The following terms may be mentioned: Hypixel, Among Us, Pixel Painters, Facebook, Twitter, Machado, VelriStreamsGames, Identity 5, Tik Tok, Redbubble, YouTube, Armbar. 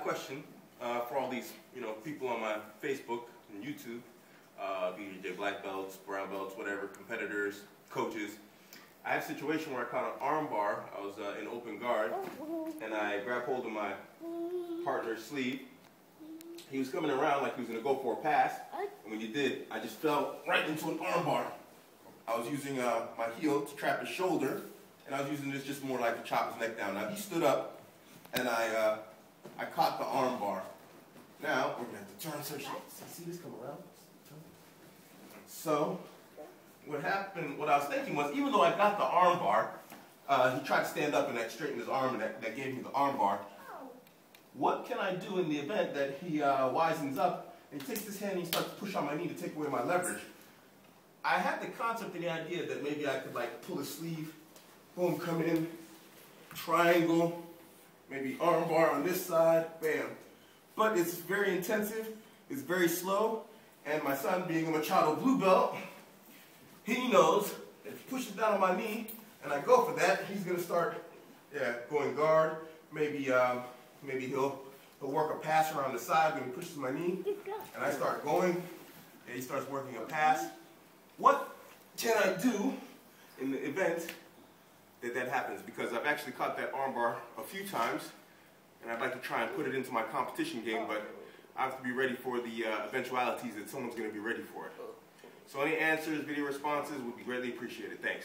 a question for all these people on my Facebook and YouTube, being your black belts, brown belts, whatever, competitors, coaches. I had a situation where I caught an armbar. I was in open guard, and I grabbed hold of my partner's sleeve. He was coming around like he was going to go for a pass, and when he did, I just fell right into an armbar. I was using my heel to trap his shoulder, and I was using this just more like to chop his neck down. Now, he stood up, and I caught the armbar. Now, we're going to have to turn so she see this come around. So, what happened, what I was thinking was, even though I got the armbar, he tried to stand up and that straightened his arm, and that gave me the armbar. What can I do in the event that he wisens up and takes his hand and he starts to push on my knee to take away my leverage? I had the concept and the idea that maybe I could like pull his sleeve, boom, come in, triangle, maybe arm bar on this side, bam. But it's very intensive, it's very slow, and my son being a Machado blue belt, he knows if he pushes down on my knee and I go for that, he's gonna start going guard, maybe maybe he'll work a pass around the side when he pushes my knee, and I start going, and he starts working a pass. What can I do in the event that that happens? Because I've actually caught that armbar a few times, and I'd like to try and put it into my competition game, but I have to be ready for the eventualities that someone's going to be ready for it. So any answers, video responses would be greatly appreciated. Thanks.